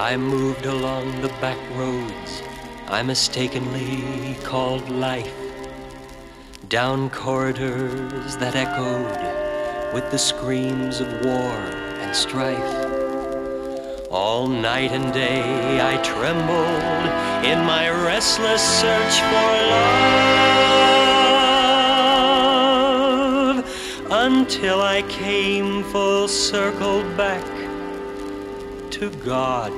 I moved along the back roads I mistakenly called life, down corridors that echoed with the screams of war and strife. All night and day I trembled in my restless search for love, until I came full circle back to God,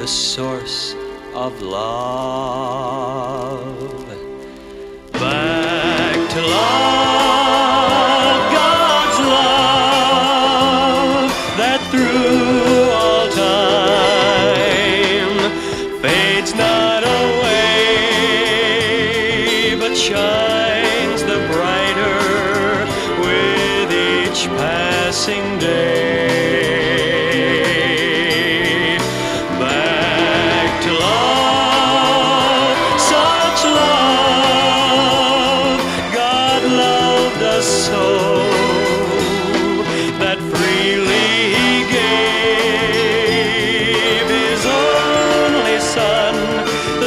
the source of love. Back to love, God's love, that through all time fades not away, but shines the brighter with each passing day.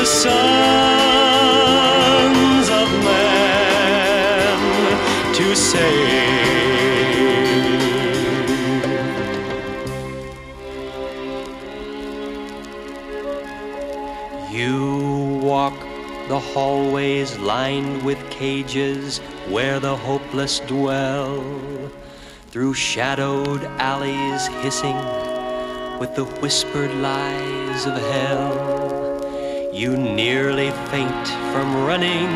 Sons of man to save. You walk the hallways lined with cages where the hopeless dwell, through shadowed alleys hissing with the whispered lies of hell. You nearly faint from running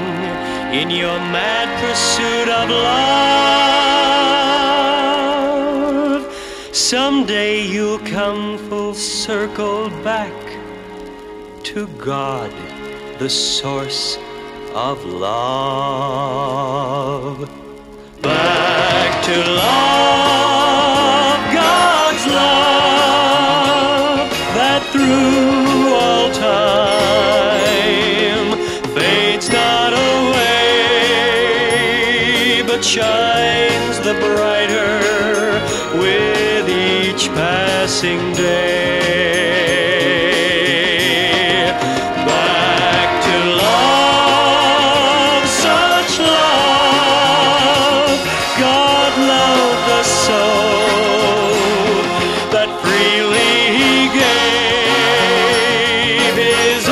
in your mad pursuit of love. Someday you'll come full circle back to God, the source of love. Back to love, God's love, that through all time shines the brighter with each passing day. Back to love, such love, God loved the soul that freely He gave His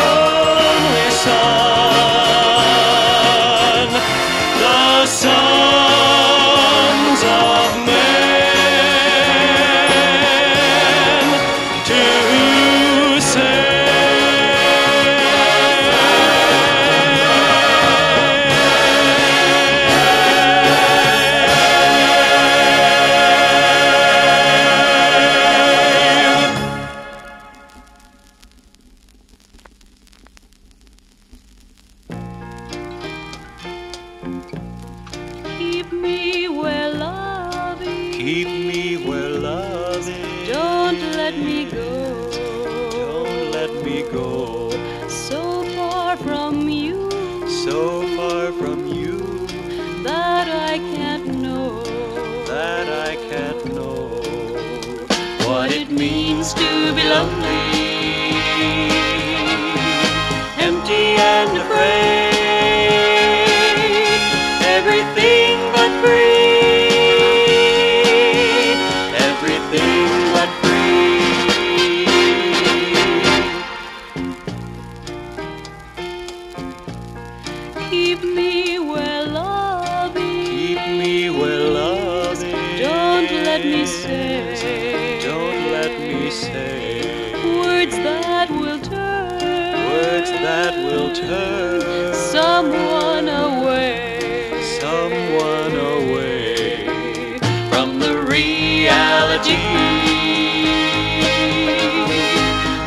only Son, the Son. Keep me where love is. Keep me where love is. Don't let me go. Don't let me go. So far from you. So far from you. That I can't know. That I can't know. What it means to be lonely, empty and afraid. Keep me where love is. Keep me where love is. Don't let me say. Don't let me say words that will turn. Words that will turn someone away. Someone away from the reality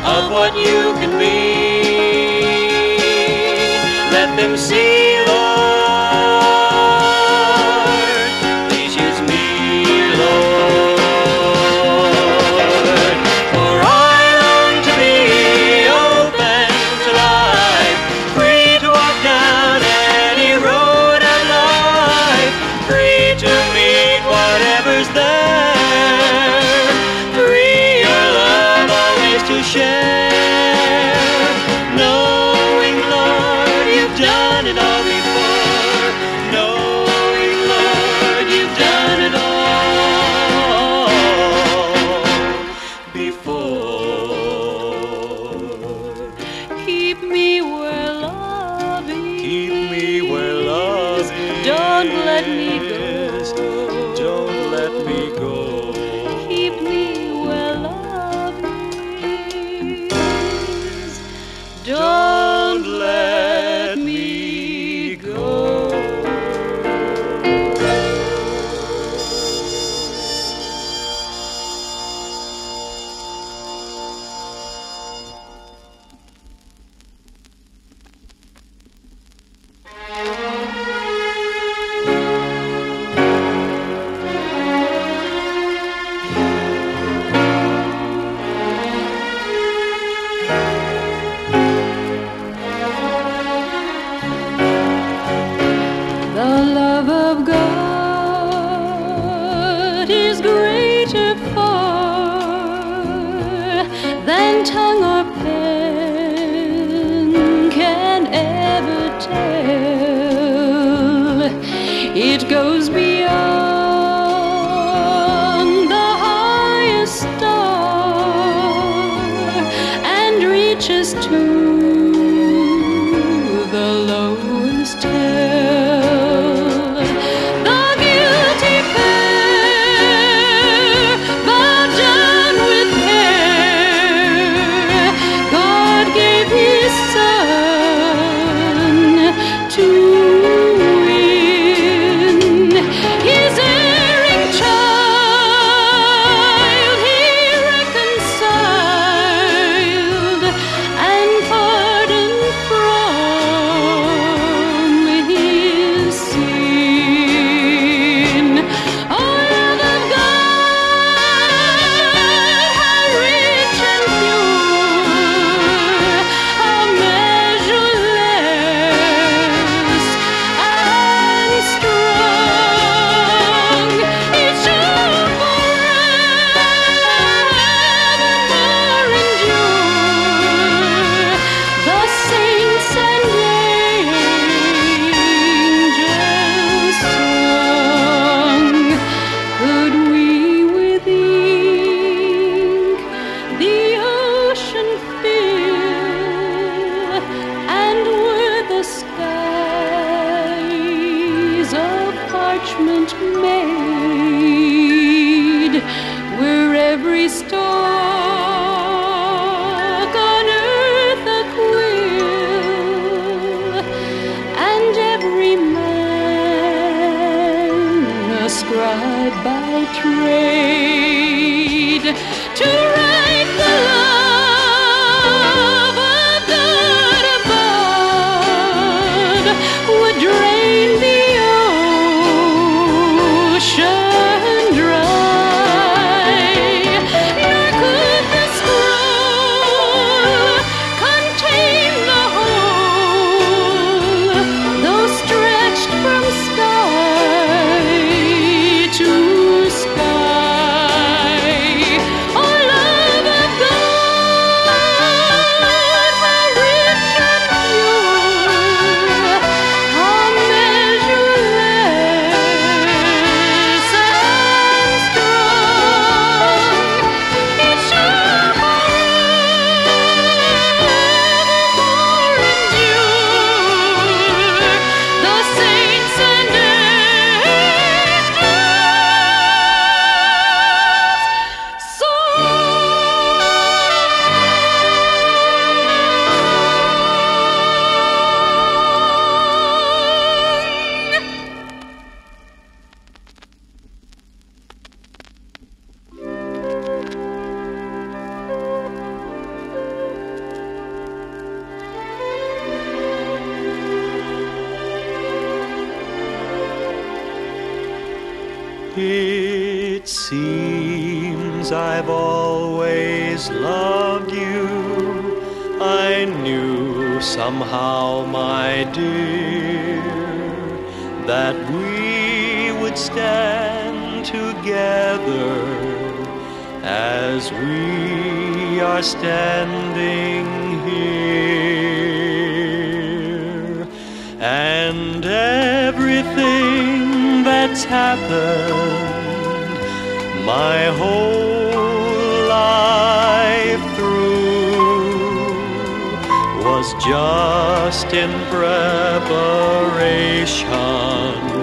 of what you can be. Let them see, Lord, please use me, Lord, for I long to be open to life, free to walk down any road of life, free to meet whatever's there, free your love always to share. Don't let me go. Don't let me go. Keep me where love is. Don't let me go. It goes beyond the highest star and reaches to the lowest hell. The guilty pair, burdened with care, God gave His Son to. Made where every stalk on earth a quill and every man a scribe by trade to write the love of God above would drain the It seems I've always loved you. I knew somehow, my dear, that we would stand together as we are standing here. And everything that's happened, my whole life through, was just in preparation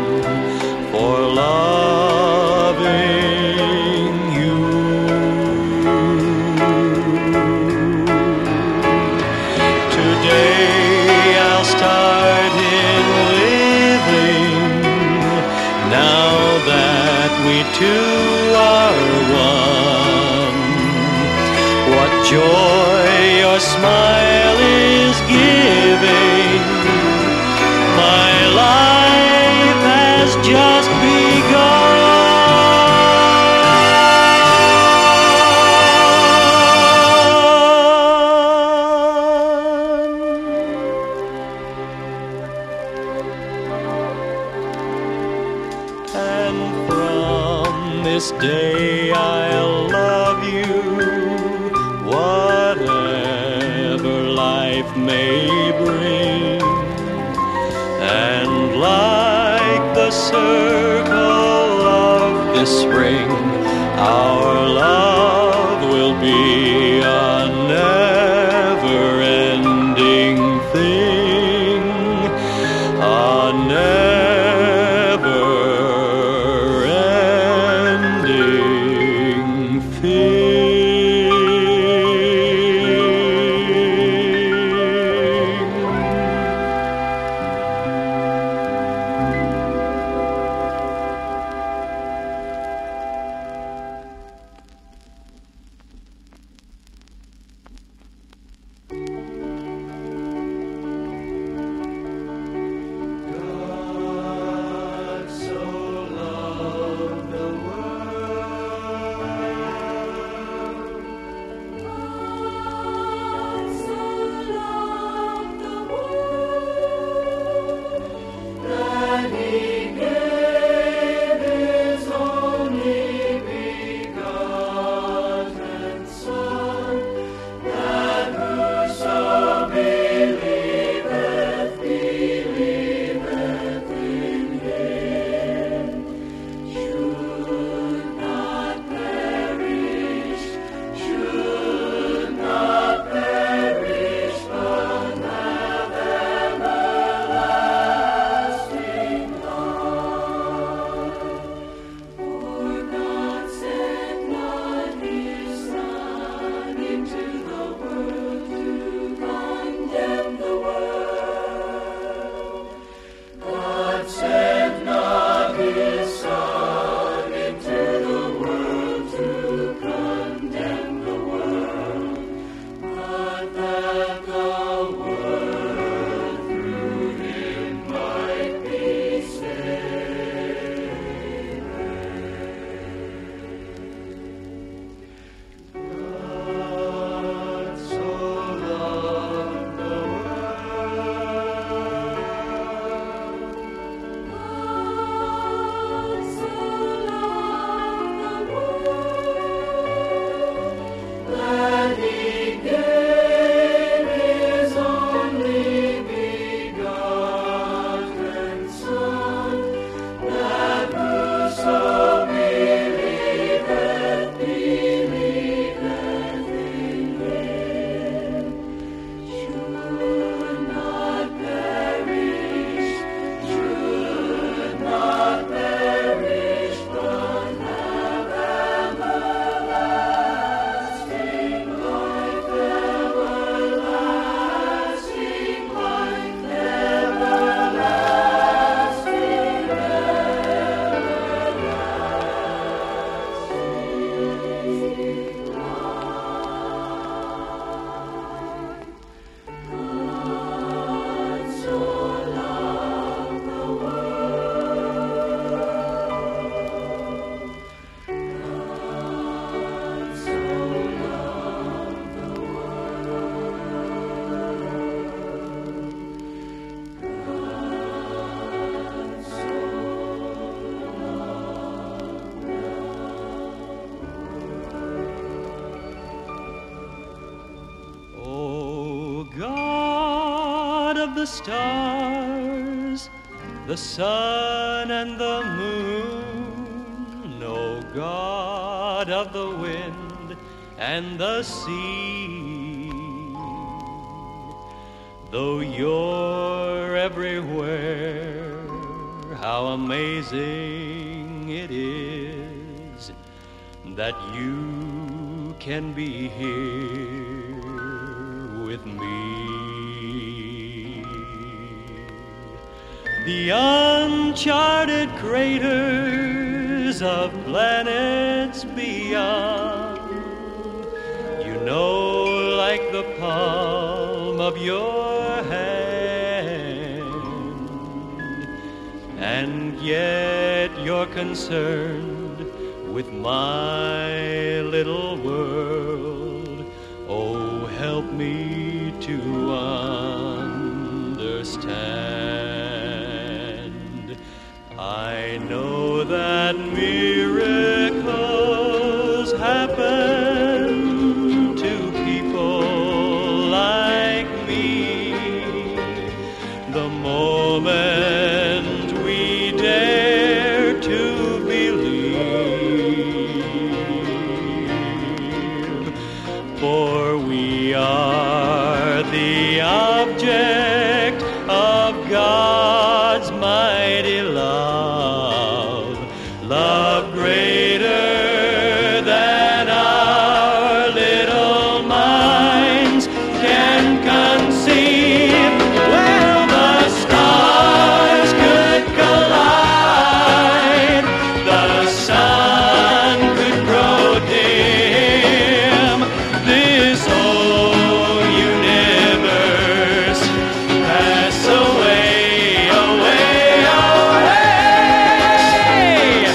now that we two are one. What joy your smile is giving, my life has just begun. And from this day I'll love you, whatever life may bring. And like the circle of this spring, our love will be a never-ending thing, a The stars, the sun and the moon, O God of the wind and the sea, though you're everywhere, how amazing it is that you can be here with me. the uncharted craters of planets beyond. You know, like the palm of your hand, and yet you're concerned with my little world. Oh, help me to understand. I know that miracles happen to people like me. The moment we dare to believe, for we are the object of God's mighty love, love greater than our little minds can conceive. Well, the stars could collide, the sun could grow dim, this old universe pass away, away, away.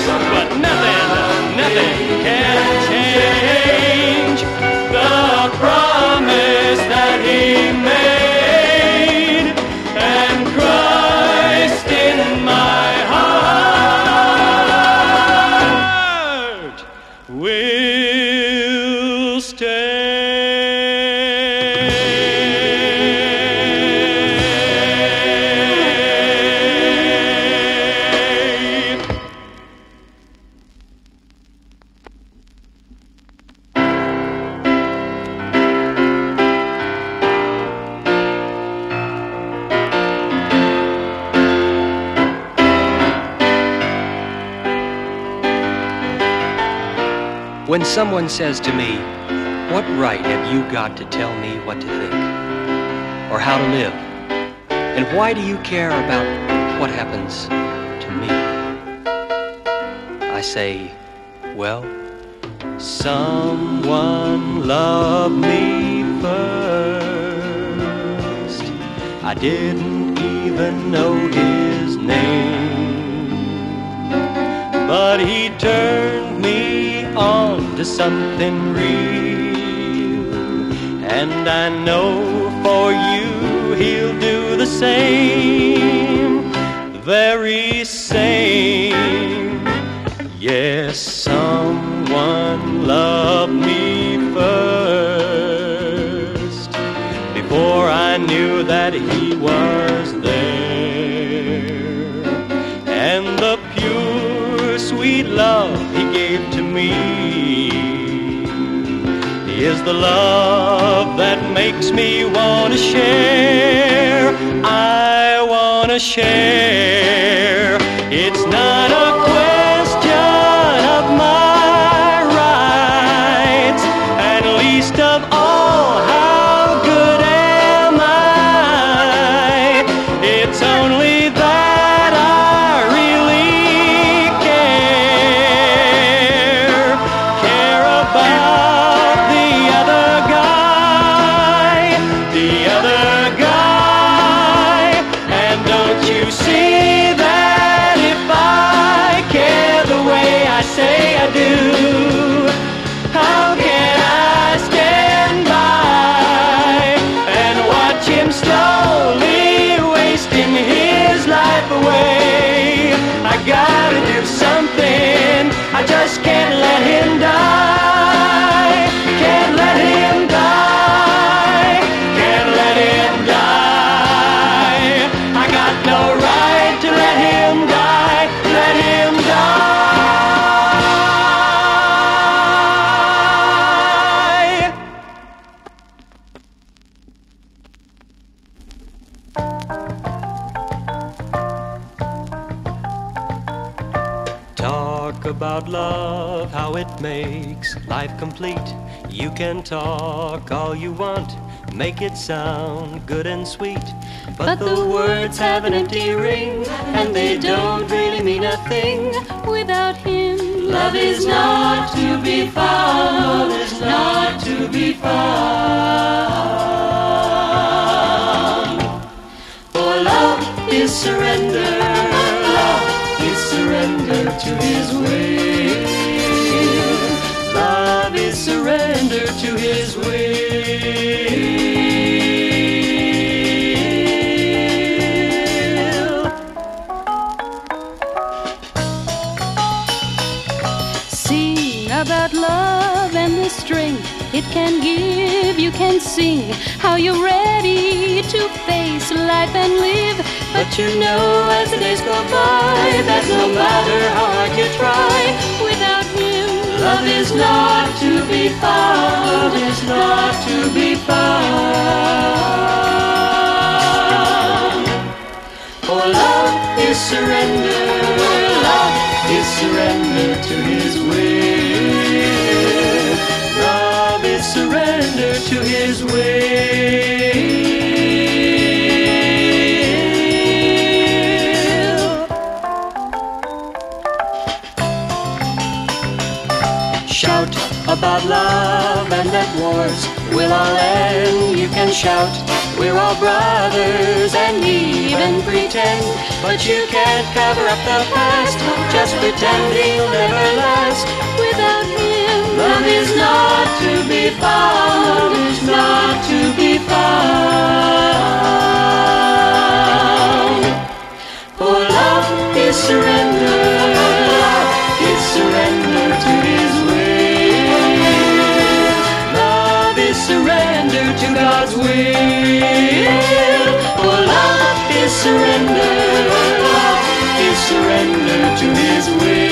But nothing, nothing can change the promise that He made, and Christ in my heart will stay. When someone says to me, "What right have you got to tell me what to think or how to live? And why do you care about what happens to me?" I say, well, someone loved me first. I didn't even know His name, but He turned me on to something real, and I know for you He'll do the same, very same. Yes, someone loved me first, before I knew that He was there, and the pure sweet love He gave to me is the love that makes me want to share. I want to share. It's not a question of my rights, and least of all, how good am I? It's only that I really care about the other guy, and don't you see that if I care the way I say I do, how can I stand by and watch him slowly wasting his life away? I gotta do something, I just can't let him die, can't let him die, can't let him die. I got no right to let him die, let him die. Talk about love, how it makes life complete. You can talk all you want, make it sound good and sweet. But the words have an empty ring, and they don't really mean a thing without him. Love is not to be found, love is not to be found. For love is surrender, love is surrender to his will. Love is surrender to his will. About love and the string it can give, you can sing how you're ready to face life and live. But you know as the days go by that no matter how hard you try, without him love is not to be found, love is not to be found. For love is surrender, love is surrender to his will. Surrender to his will. Shout about love and that wars will all end. You can shout, we're all brothers, and even pretend. But you can't cover up the past, just pretend he'll never last without him. Love is not to be found, is not to be found. For love is surrender, love is surrender to his will. Love is surrender to God's will. For love is surrender, love is surrender to his will.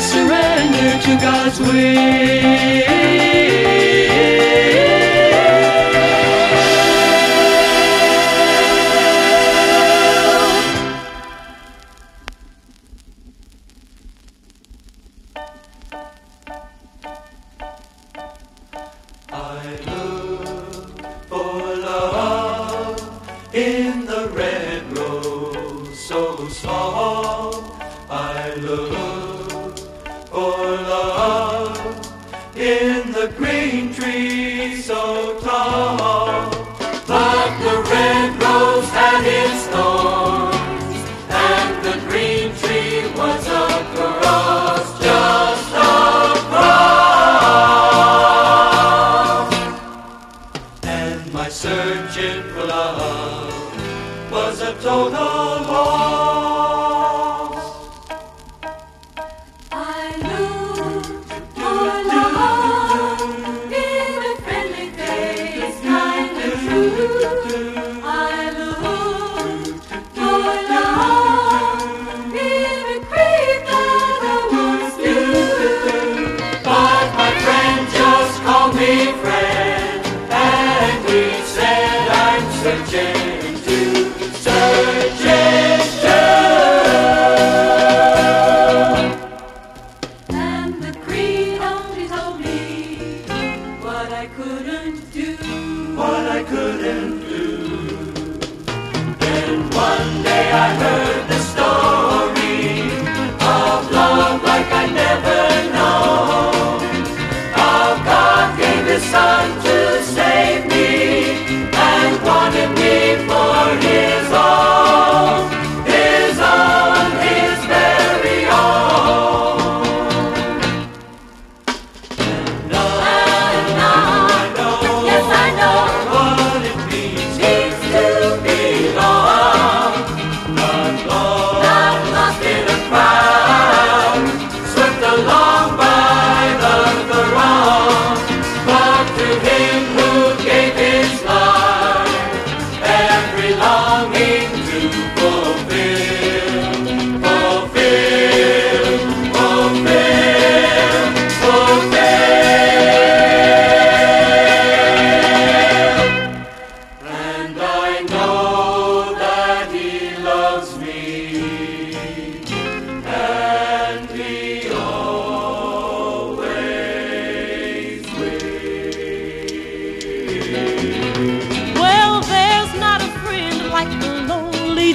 Surrender to God's will.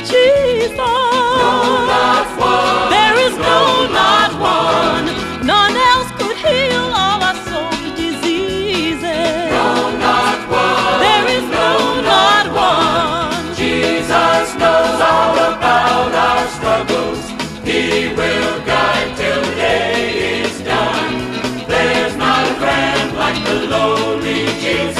Jesus. No, not one. There is no, not one. None else could heal all our soul's diseases. No, not one. There is no, not one. Jesus knows all about our struggles. He will guide till the day is done. There's not a friend like the lonely Jesus.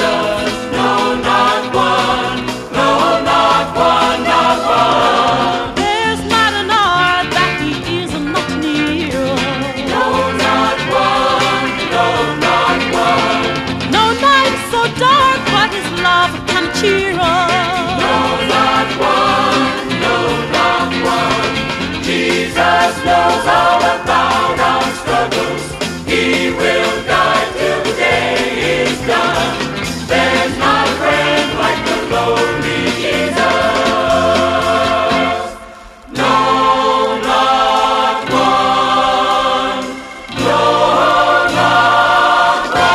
Knows all about our struggles. He will guide till the day is done. There's not a friend like the lonely Jesus. No, not one. No, not one.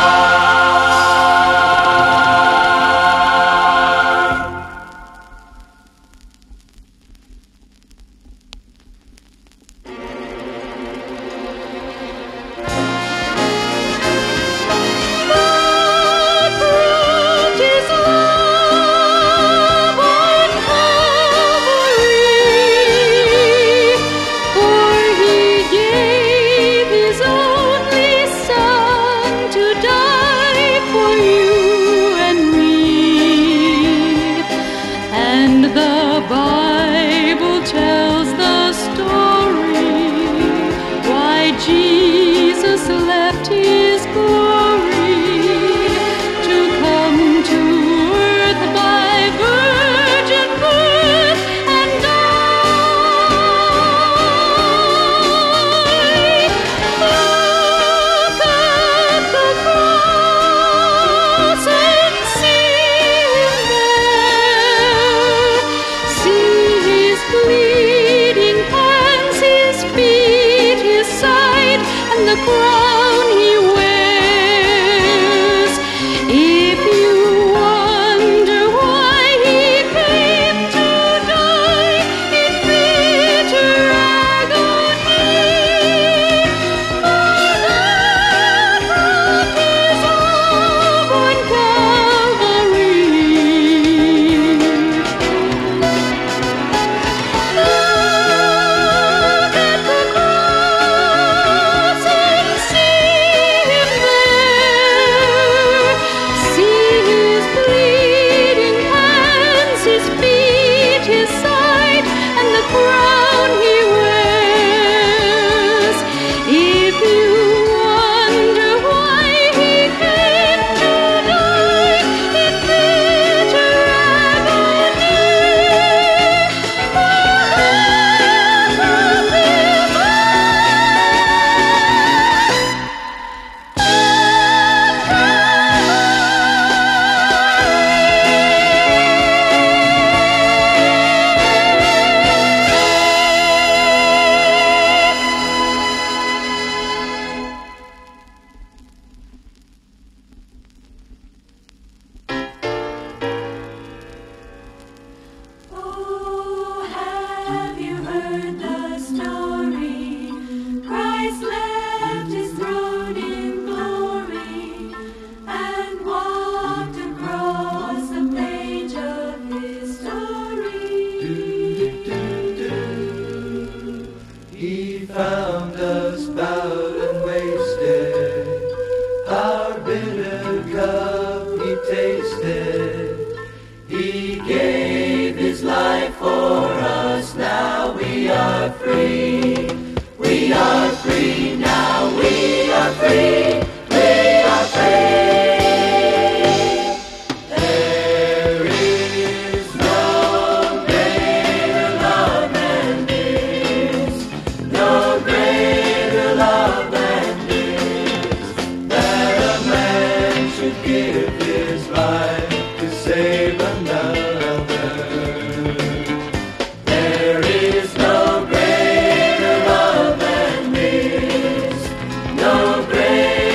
No greater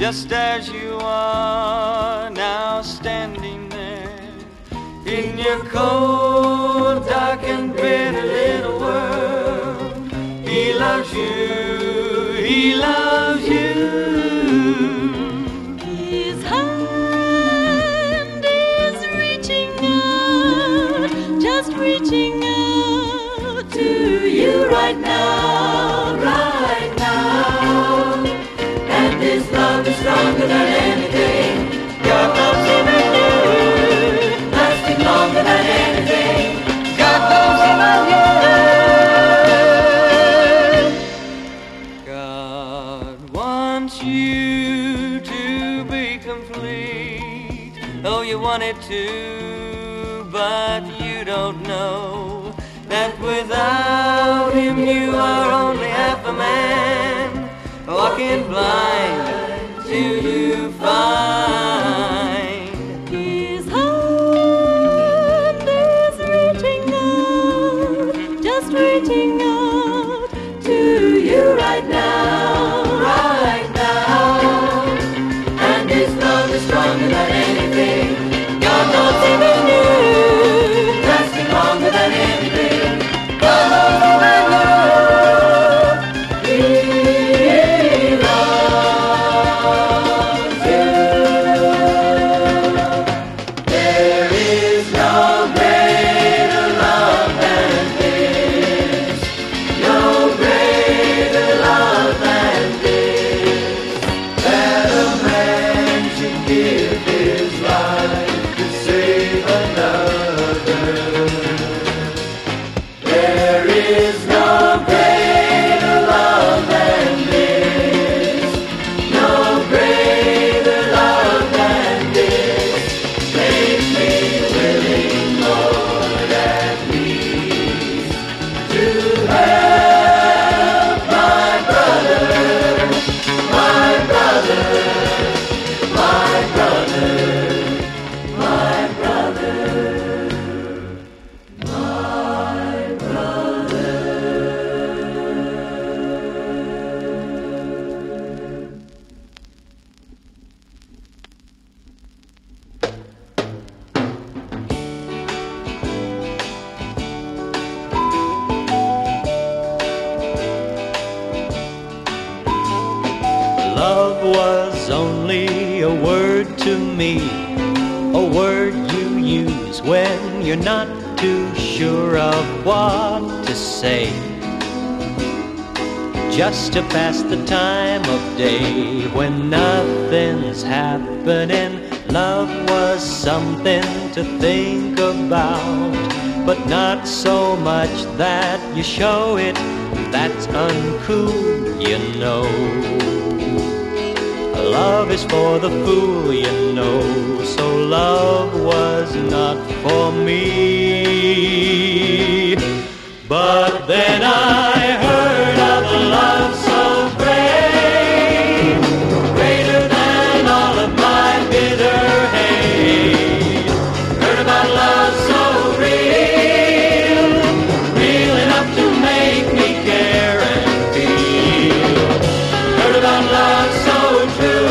just as you are now standing there in your cold, dark and bitter little world. He loves you, he loves you. His hand is reaching out, just reaching out to you right now, right now. And this love is stronger than anything. Your love's in my heart, lasting longer than anything. Your love's in my heart. God wants you to be complete. Oh, you want it to, but you don't know that without him you are only half a man, walking blind till you find. His hand is reaching out, just reaching out to you right now, right now. And his love is stronger than anything. Your love's even new, lasting longer than anything. Your love's even new. He loves you. There is no greater love than this. No greater love than this. That a man should give his life to save another. There is no greater love than this. No greater love than this. Make me willing, Lord, at least to help my brother, my brother, my brother, my brother, my brother. Love was only a word to me, a word you use when you're not too sure of what to say, just to pass the time of day when nothing's happening. Love was something to think about, but not so much that you show it. That's uncool, you know. Love is for the fool, you know. So love was not for me. But then I heard of the love so great, greater than all of my bitter hate. Heard about love so real, real enough to make me care and feel. Heard about love so true,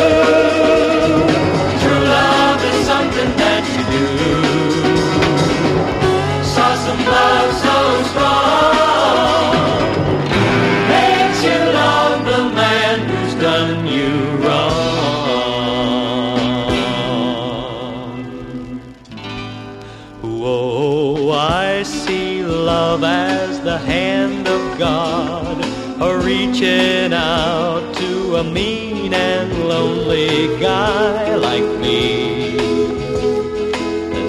true love is something that you do. Saw some love so strong, makes you love the man who's done you wrong. Whoa, I see love as the hand of God, reaching out to a mean and lonely guy like me.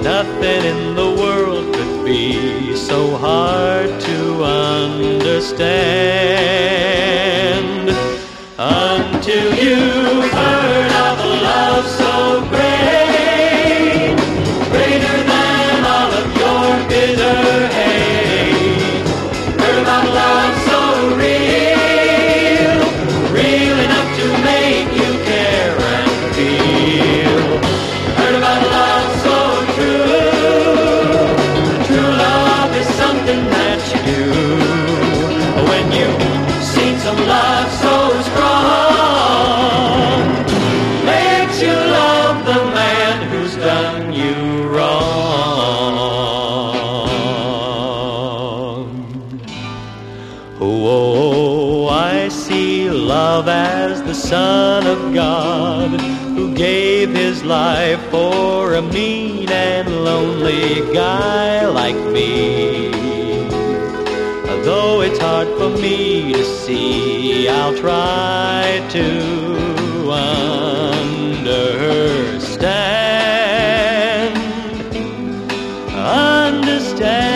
Nothing in the world could be so hard to understand until you heard of a love so great, greater than all of your bitter hate. Heard about love so real, real enough to make you care and feel. Heard about love so true, true love is something that you do. When you've seen some love so strong, Son of God, who gave his life for a mean and lonely guy like me. Though it's hard for me to see, I'll try to understand.